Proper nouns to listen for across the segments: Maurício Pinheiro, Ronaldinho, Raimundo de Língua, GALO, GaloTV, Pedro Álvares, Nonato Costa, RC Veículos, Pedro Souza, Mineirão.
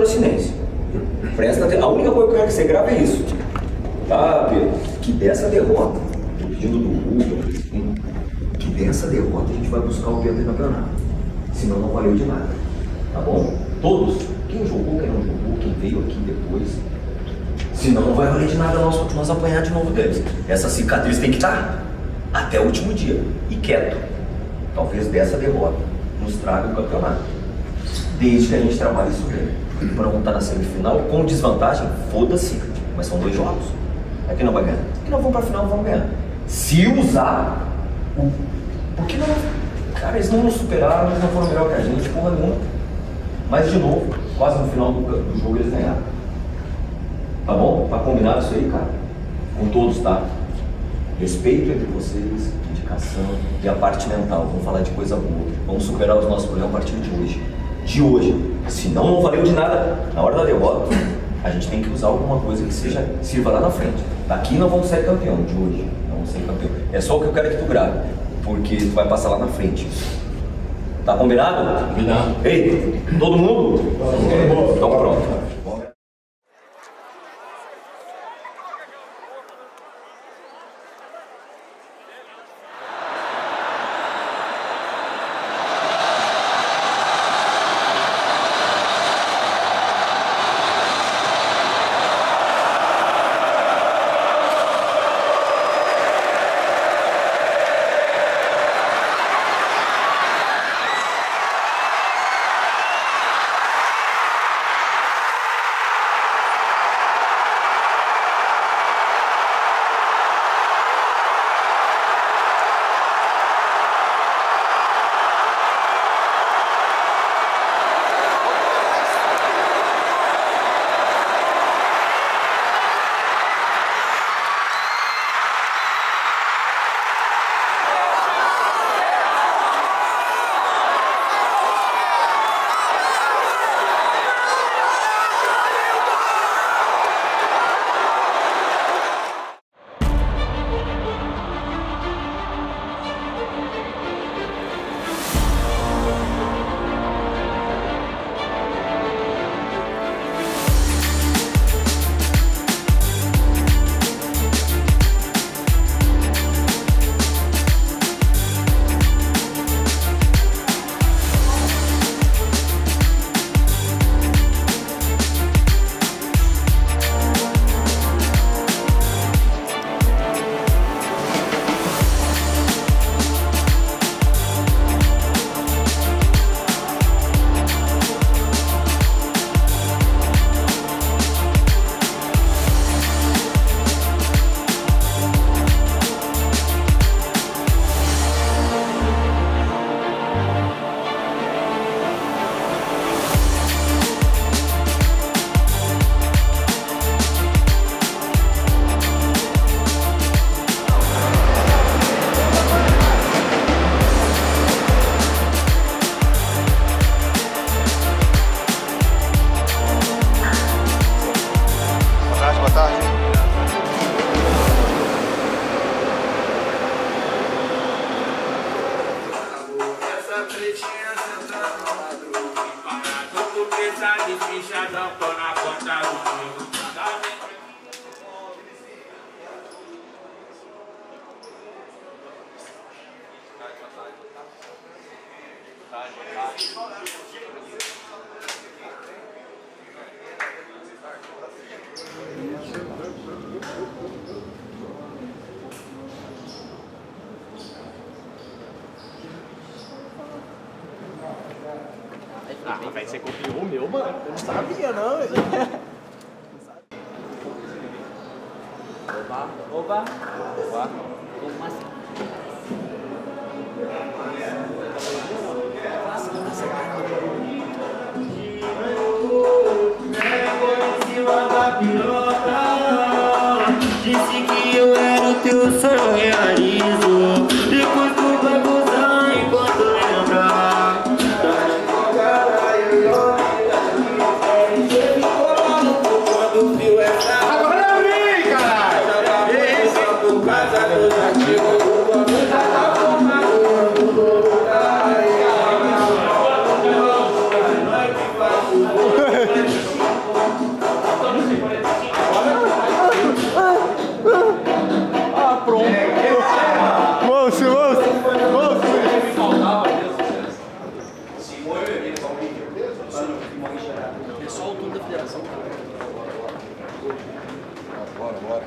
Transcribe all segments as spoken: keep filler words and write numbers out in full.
patrocinense. Presta atenção. A única coisa que você grava é isso. Tá, Pedro? Que dessa derrota, o pedido do Google, que dessa derrota a gente vai buscar o Pedro no campeonato. Senão não valeu de nada. Tá bom? Todos. Quem jogou, quem não jogou, quem veio aqui depois. Senão não vai valer de nada nós, nós apanhar de novo deles. Essa cicatriz tem que estar até o último dia. E quieto. Talvez dessa derrota nos traga o campeonato. Desde que a gente trabalhe sobre ele. Para montar na semifinal, com desvantagem, foda-se. Mas são dois jogos. Aqui não vai ganhar. Aqui não vamos para a final, vamos ganhar. Se usar, o... porque não. Cara, eles não nos superaram, eles não foram melhor que a gente, porra nenhuma. Mas de novo, quase no final do, do jogo eles ganharam. Tá bom? Tá combinado isso aí, cara? Com todos, tá? Respeito entre vocês, indicação e a parte mental. Vamos falar de coisa boa. Vamos superar os nossos problemas a partir de hoje. De hoje. Senão não valeu de nada. Na hora da derrota, a gente tem que usar alguma coisa que seja, sirva lá na frente. Daqui não vamos ser campeão de hoje. Não vamos ser campeão. É só o que eu quero que tu grave. Porque tu vai passar lá na frente. Tá combinado? Combinado. Ei, todo mundo? É. Então pronto. Ah, vai, você copiou o meu, mano. Eu não sabia, não. Oba, oba, oba. Como assim? Pegou em cima da pilota. Disse que eu era o teu sonho realizado. Depois tu vai gozar enquanto lembrar. Por causa dos antigos, por causa da forma do mundo. Bora, bora.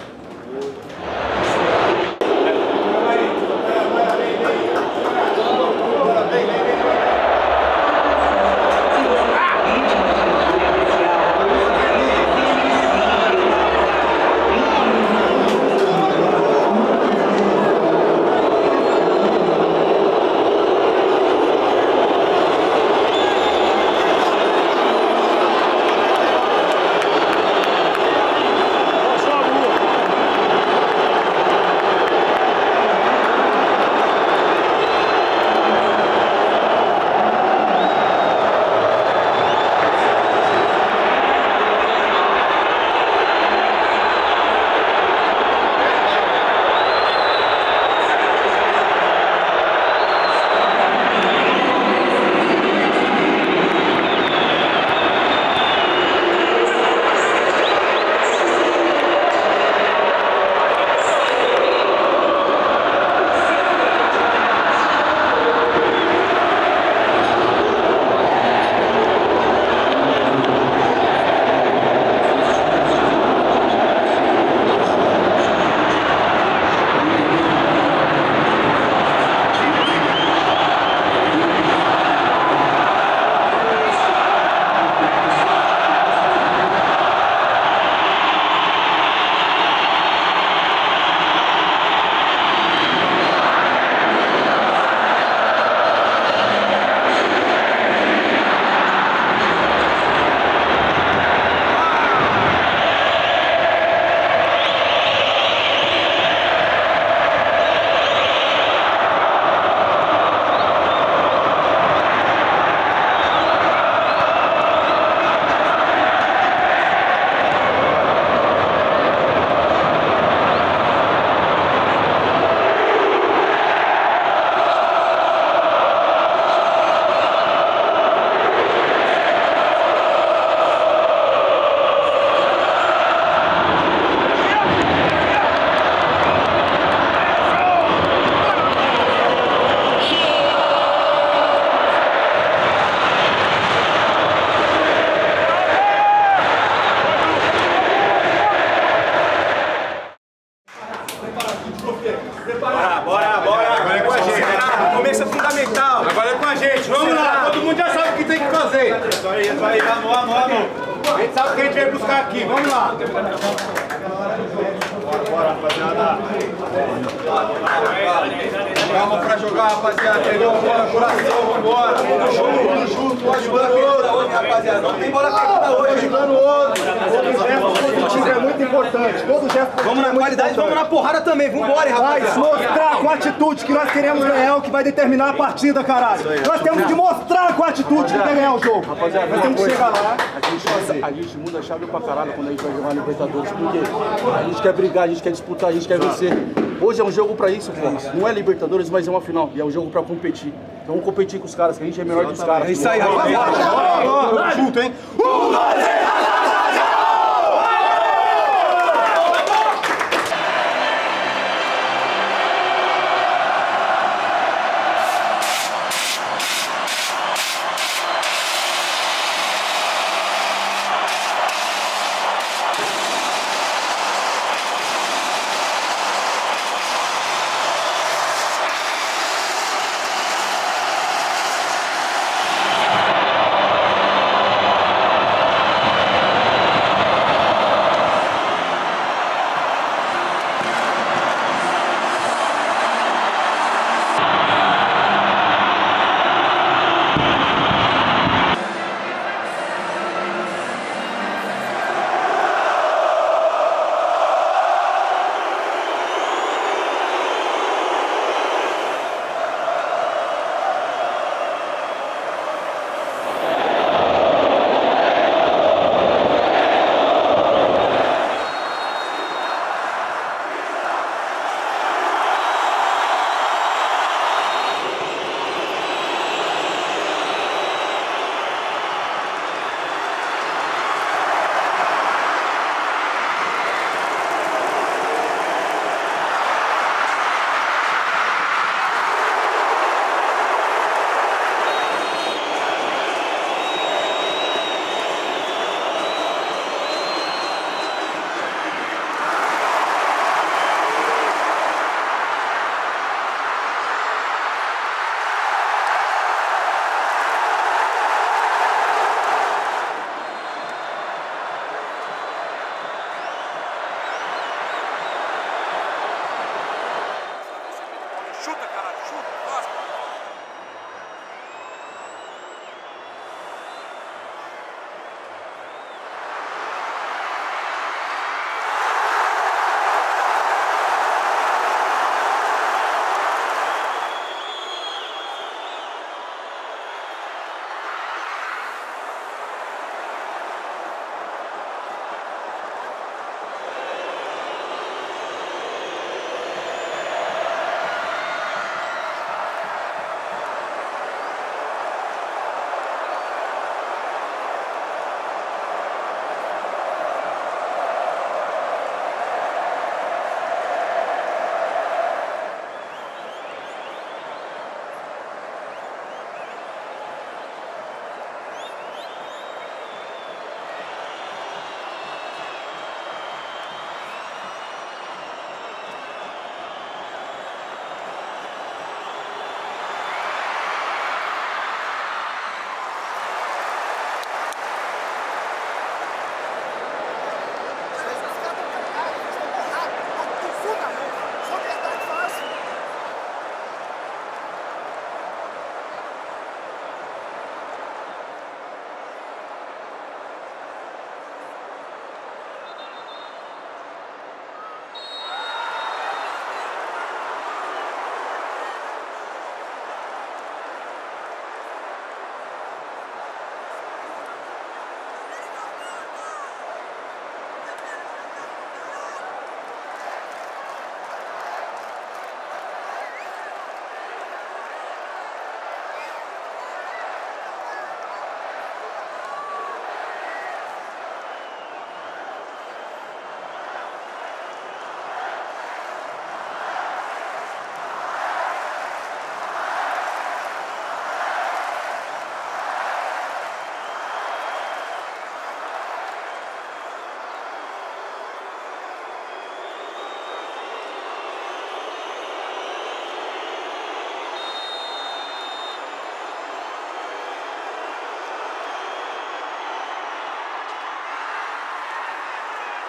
Terminar a partida, caralho. Aí, nós temos que mostrar com a atitude que quer ganhar o jogo. Rapaziada, nós temos que chegar lá. A gente, a gente muda a chave pra caralho quando a gente vai jogar na Libertadores, porque a gente quer brigar, a gente quer disputar, a gente quer vencer. Hoje é um jogo pra isso, pô. Não é Libertadores, mas é uma final. E é um jogo pra competir. Então vamos competir com os caras, que a gente é melhor que os caras. É isso aí, rapaziada. Junto, hein? Um, dois, três!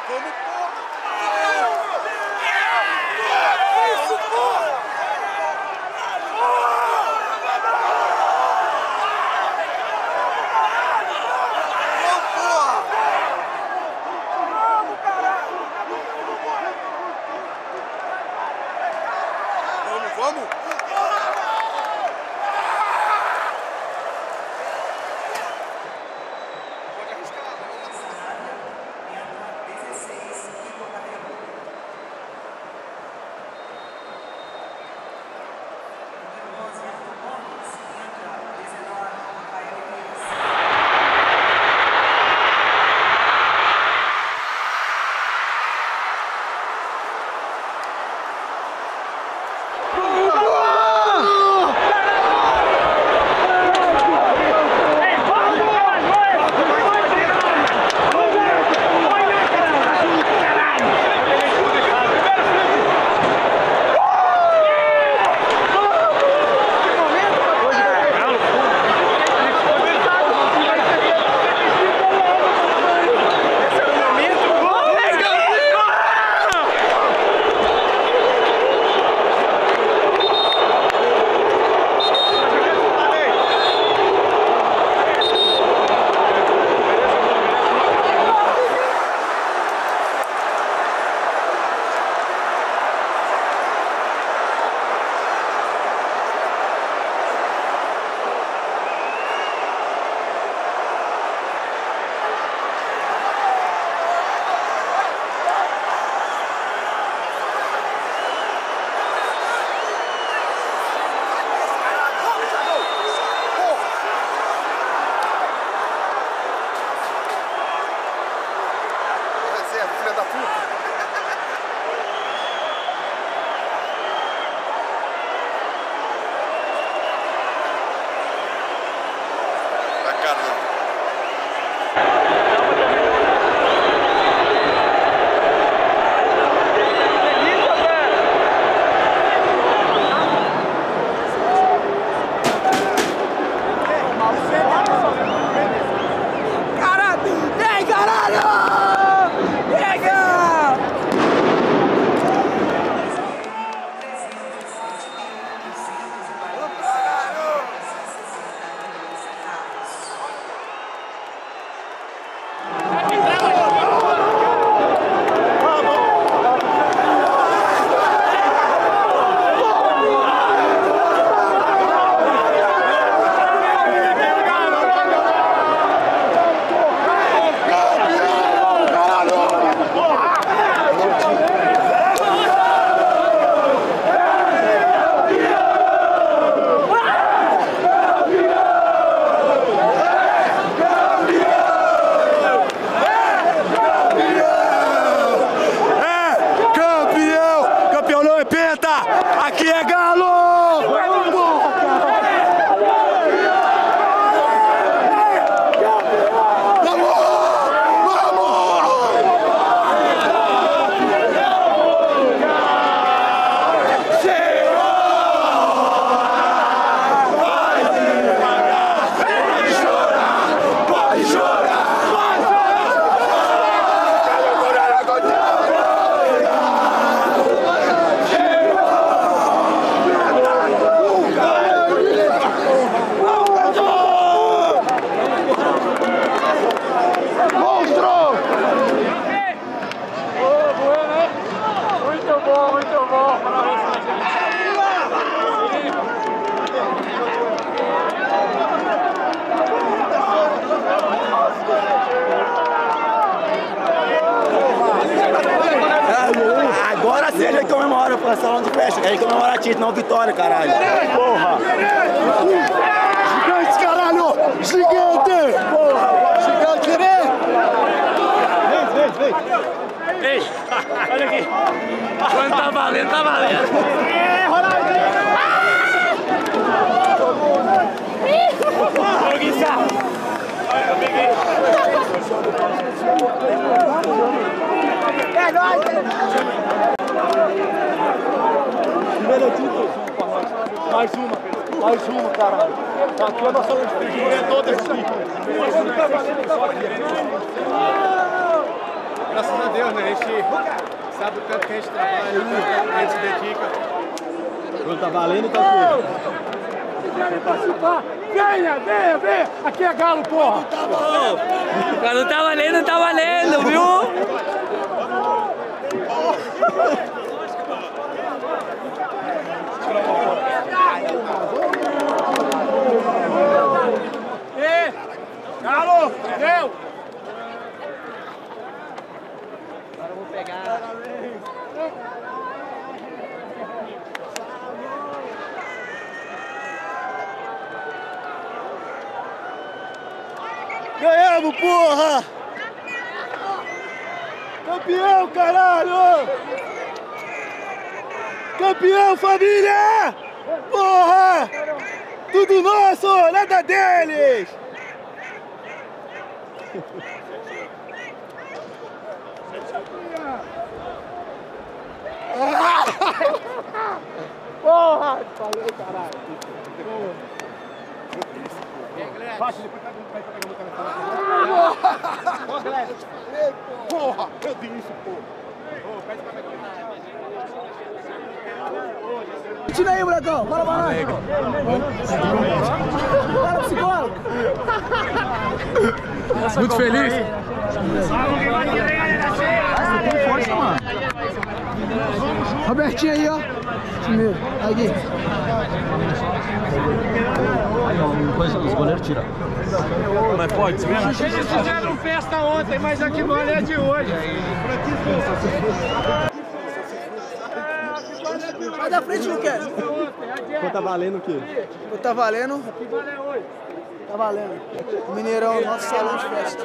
Como porra! Isso, porra! Aqui é Galo! Salão de festa, que a gente comemora a título, não vitória, caralho. Porra! Gigante, caralho! Gigante! Porra! Gigante, vem! Vem, vem, vem! Ei! Olha aqui! Quando tá valendo, tá valendo! É, Ronaldinho! Joguei já! Olha, eu peguei! É nóis! Primeiro título, mais uma, mais uma, caralho. Aqui é a nossa sala de frente, é toda esse título. graças a Deus, né? A gente sabe o tanto que a gente trabalha, o tanto que a gente se dedica. Quando tá valendo, tá tudo. Querem participar? Venha, venha, venha! Aqui é Galo, porra! Quando tá valendo, tá valendo, viu? Ei, Galo, deu! Agora eu vou pegar... Ganhamos, porra! Campeão, caralho! Campeão, família! Porra! Tudo nosso, nada deles! Porra! Falei, caralho! Baixa, depois pega um pé pra pegar no telefone. Porra, Gleb! Porra! Eu disse isso, porra! Pede pra pegar o telefone. Tira aí, molecão! Bora, bora! Bora, psicólogo! Muito feliz! Tem força, mano! Robertinho aí, ó! Primeiro, aqui! Os goleiros tiram. Mas pode, se mesmo? Eles fizeram festa ontem, mas a que vale é a de hoje. Vai da frente, não quer? Pô, tá valendo o quê? Pô, tá valendo? O que vale é hoje? Tá valendo. O Mineirão é o nosso salão de festa.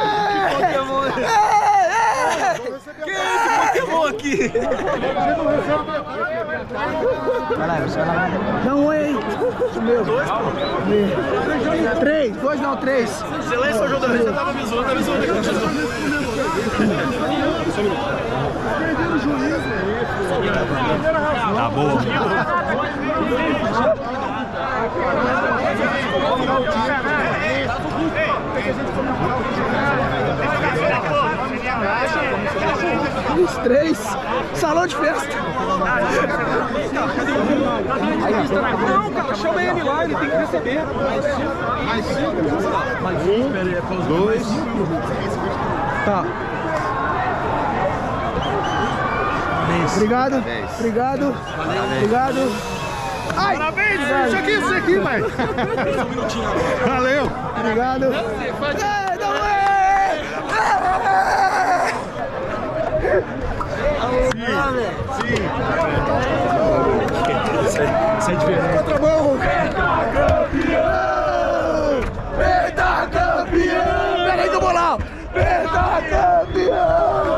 Que é esse Pokémon aqui? Vai lá, vai lá. Não, um aí. Meu. Dois, pô. Três. Dois, não, três. Você lá em São João da Vez, você tava avisando, tava avisando. Tá perdendo o juízo. Tá bom. Os três, salão de festa. Não, cara, chama ele lá, ele tem que receber. Mais cinco, um, dois, tá. Obrigado, obrigado, obrigado. Ai, parabéns, deixa aqui isso aqui, vai. Valeu, obrigado. Isso é diferente. Contramão! Pentacampeão! Pentacampeão! Pera aí que eu vou lá! Pentacampeão! Pentacampeão! Pentacampeão!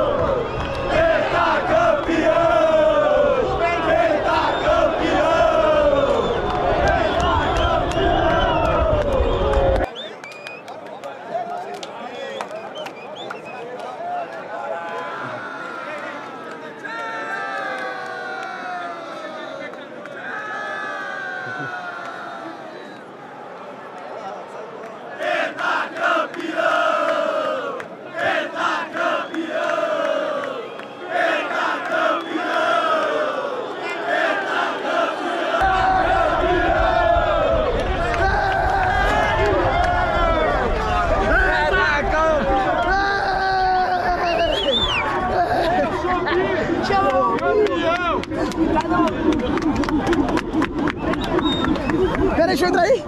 Deixa eu entrar aí?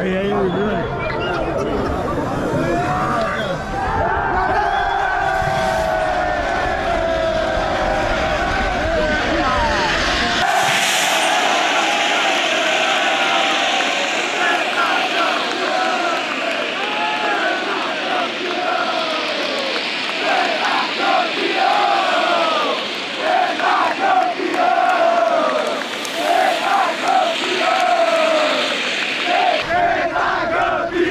E aí, Let's go!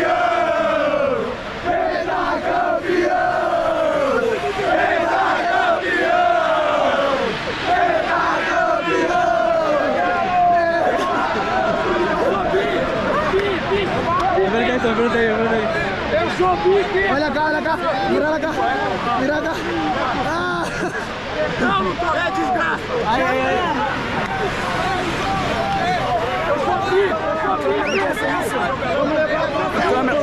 Olha cá, olha cá, vira cá, vira cá. Ah. Não, não tô, é desgraça. Aí, aí, aí. Eu sou aqui, eu sou aqui, eu sou aqui. Vamos levar pra câmera.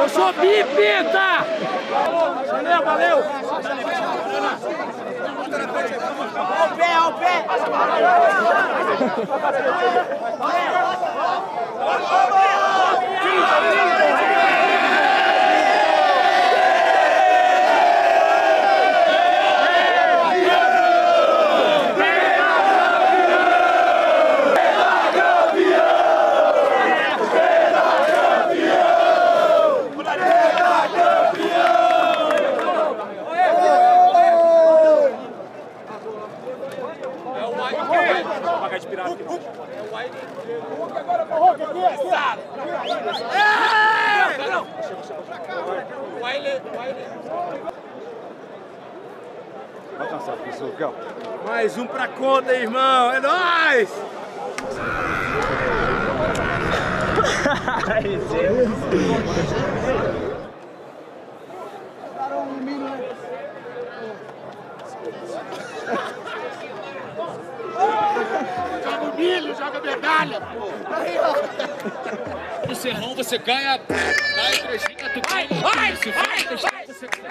Eu sou pipita! Valeu, valeu! Ao pé, ao pé! Mais um pra conta, irmão! É nóis! Joga o milho, joga medalha, pô! Aí, ó! No serrão você ganha... Vai, Crescita, tu ganha! Vai, vai! Você ganha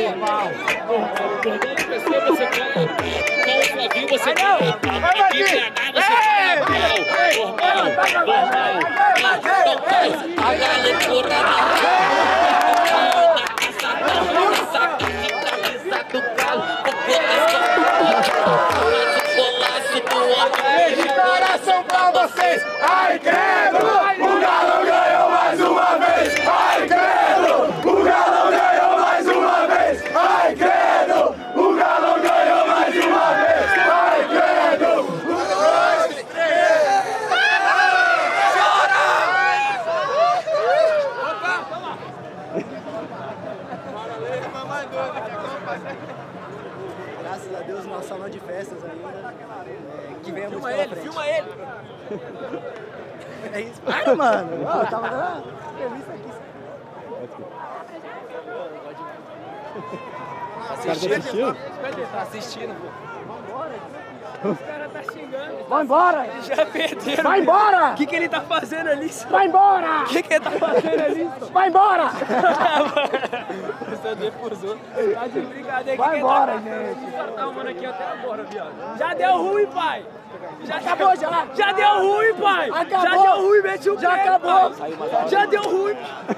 normal, por todo o P C você ganha, com o Flavinho você ganha, aqui em B H você ganha normal, normal, normal, então faz a galo por na casa da roça, que fica do galo, o coração do povo, o golaço do homem, de coração pra vocês, ai credo, o galo ganhou mais uma vez, ai credo. Graças a Deus, nosso salão de festas ainda, é, que venha muito pela frente. Filma ele, filma ele! É isso, para, mano! Ó, eu tava dando uma entrevista aqui. Assistindo? Tá assistindo, pô. Vambora, os caras tá xingando. Vai embora! Eles já perderam. Vai embora! O que que ele tá fazendo ali? Vai embora! O que que ele tá fazendo ali? Vai embora! Tá de brincadeira aqui. Vai embora, tá... gente. Os caras tá mano aqui até agora, viado. Já deu ruim, pai. Já acabou, já. Já deu ruim, pai. Acabou. Já deu ruim, meti o pé. Já acabou. Já deu ruim.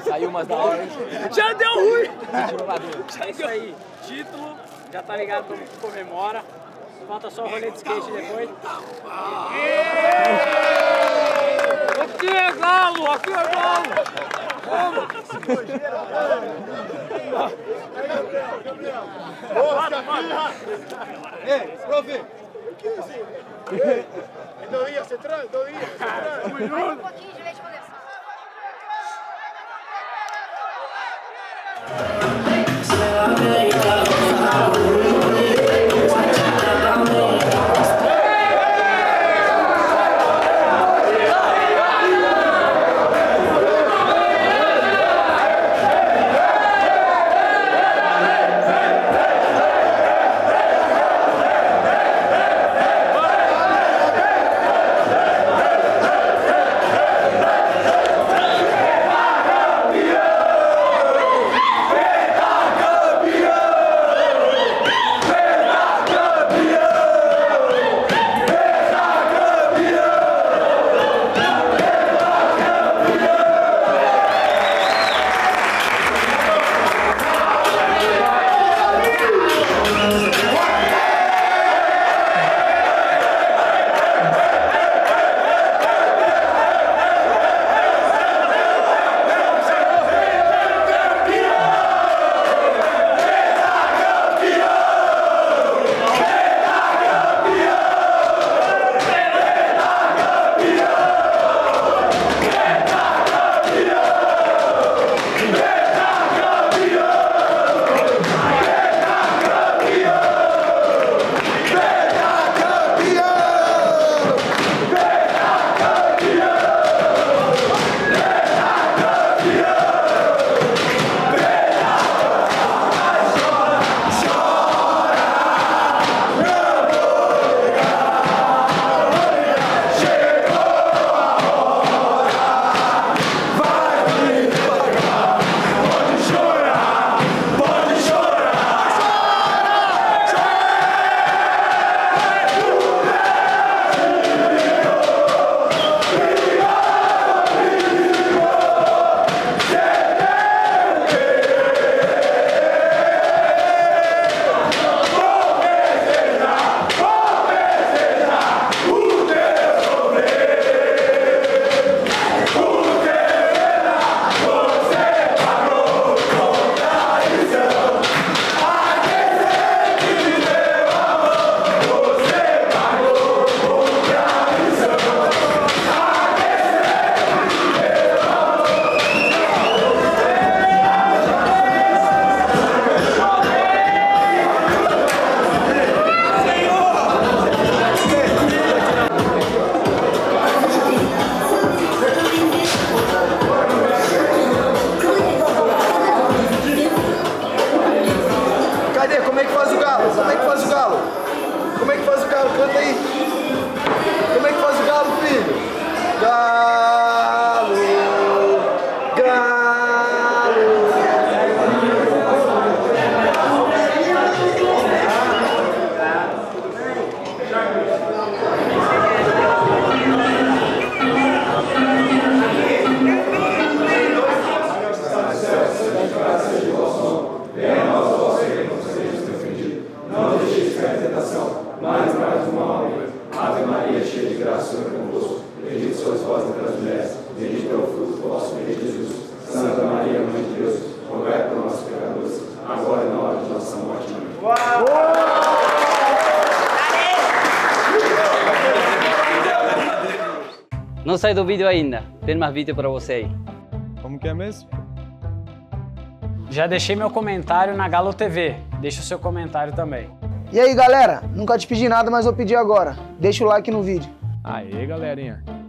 Saiu umas da hora. Já deu ruim. Já isso aí. Título, já tá ligado, todo mundo comemora. Falta só o rolê de skate depois. Aqui é galo, aqui é galo. Vamos! Ei, profe! O que é isso? Não ia, você traz? Não ia, você traz? Um pouquinho de leite condensado. tentação, mas traz o mal à vez. Ave Maria, cheia de graça, o Senhor é convosco. Bendito sois vós entre as mulheres, bendito é o fruto do vosso ventre, Jesus. Santa Maria, Mãe de Deus, rogai por nós pecadores, agora e na hora de nossa morte. Amém. Não sai do vídeo ainda, tem mais vídeo para você aí. Como que é mesmo? Já deixei meu comentário na GaloTV, deixa o seu comentário também. E aí galera, nunca te pedi nada, mas vou pedir agora. Deixa o like no vídeo. Aê galerinha.